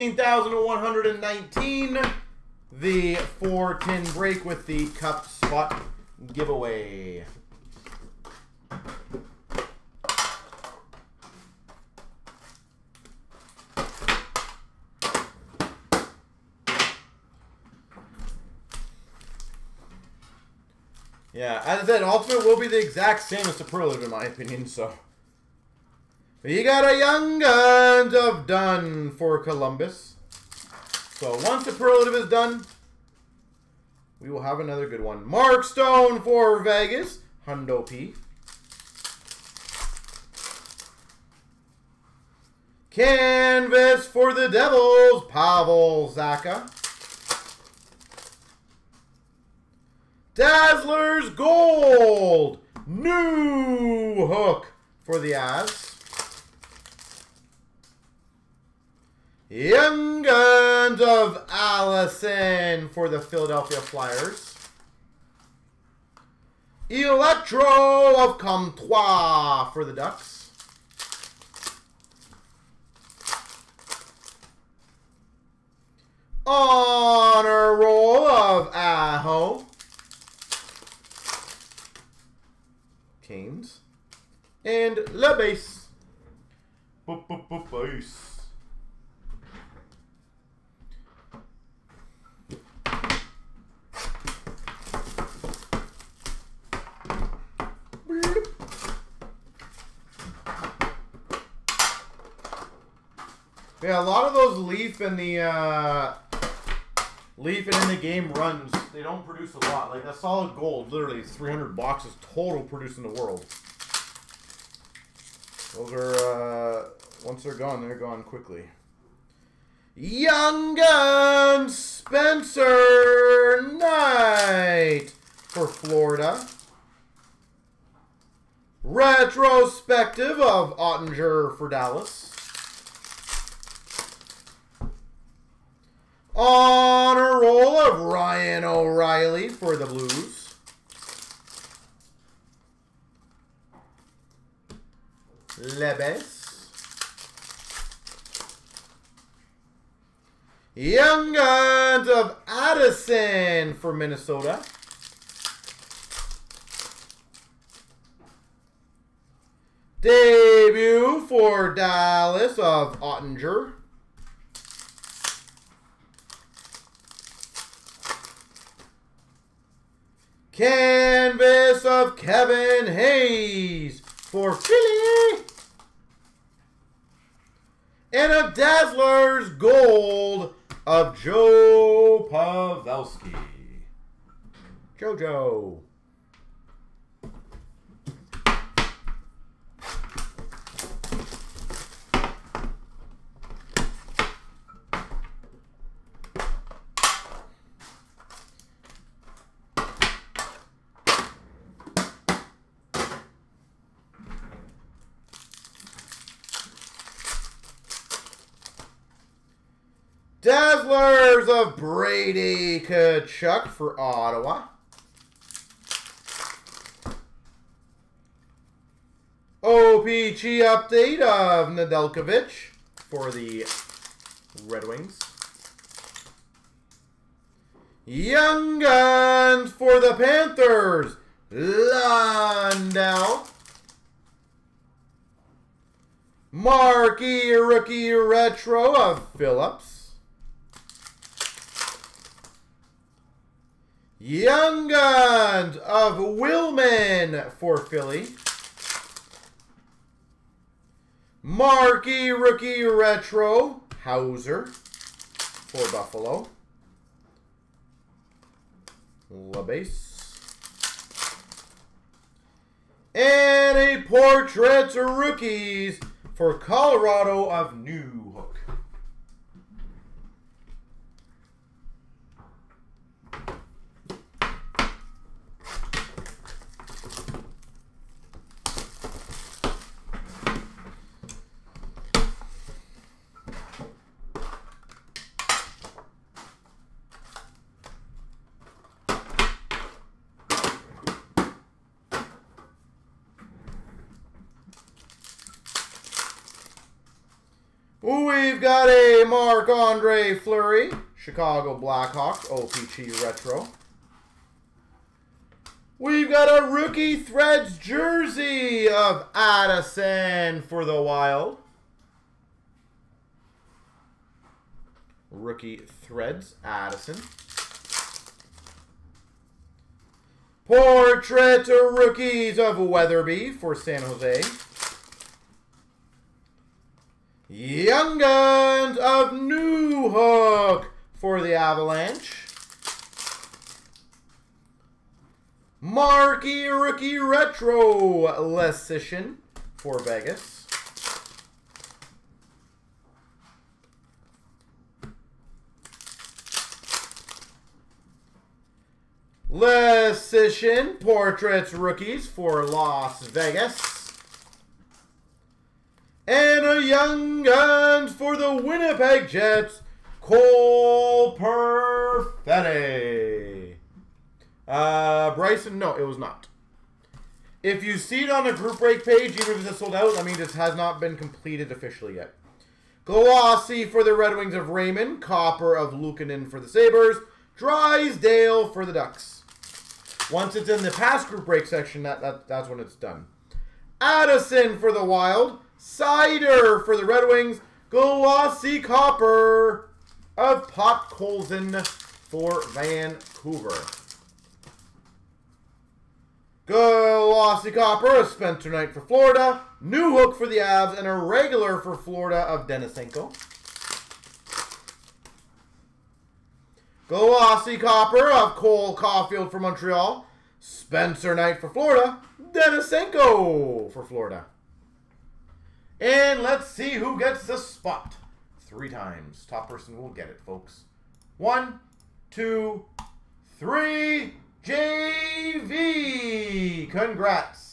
1,119, the 4-10 break with the cup spot giveaway. Yeah, as I said, Ultimate will be the exact same as Superlative in my opinion, so. We got a Young Guns of done for Columbus. So once the Superlative is done, we will have another good one. Mark Stone for Vegas. Hundo P. Canvas for the Devils. Pavel Zaka. Dazzlers Gold. New Hook for the Avs. Young Guns of Allison for the Philadelphia Flyers. Electro of Comtois for the Ducks. Honor Roll of Aho. Canes. And La Base. Base. Yeah, a lot of those leaf and in the game runs, they don't produce a lot. Like that solid gold, literally 300 boxes total produced in the world. Those are once they're gone quickly. Young Guns, Spencer Knight for Florida. Retrospective of Oettinger for Dallas. Honor Roll of Ryan O'Reilly for the Blues. Lebes. Young Guns of Addison for Minnesota. Debut for Dallas of Oettinger. Canvas of Kevin Hayes for Philly. And a Dazzlers Gold of Joe Pavelski. Jojo. Dazzlers of Brady Tkachuk for Ottawa. OPG update of Nedeljkovic for the Red Wings. Young Guns for the Panthers. Lundell. Marquee Rookie Retro of Phillips. Young Guns of Willman for Philly. Marquee Rookie Retro, Hauser for Buffalo. LaBase. And a Portraits Rookies for Colorado of New Hook. We've got a Marc-Andre Fleury, Chicago Blackhawks, OPG Retro. We've got a rookie threads jersey of Addison for the Wild. Rookie threads, Addison. Portrait rookies of Weatherby for San Jose. Young Guns of Newhook for the Avalanche. Marquee rookie retro Lecision for Vegas. Lecision portraits rookies for Las Vegas. And a Young Guns for the Winnipeg Jets, Cole Perfetti. Bryson, no, it was not. If you see it on a group break page, even if it's sold out, I mean, this has not been completed officially yet. Glossy for the Red Wings of Raymond, Copper of Lucanin for the Sabres, Drysdale for the Ducks. Once it's in the past group break section, that's when it's done. Addison for the Wild. Cider for the Red Wings, Glossy Copper of Pop Colson for Vancouver. Glossy Copper of Spencer Knight for Florida, New Hook for the Avs, and a regular for Florida of Denisenko. Glossy Copper of Cole Caufield for Montreal, Spencer Knight for Florida, Denisenko for Florida. And let's see who gets the spot. 3 times. Top person will get it, folks. 1, 2, 3. JV. Congrats.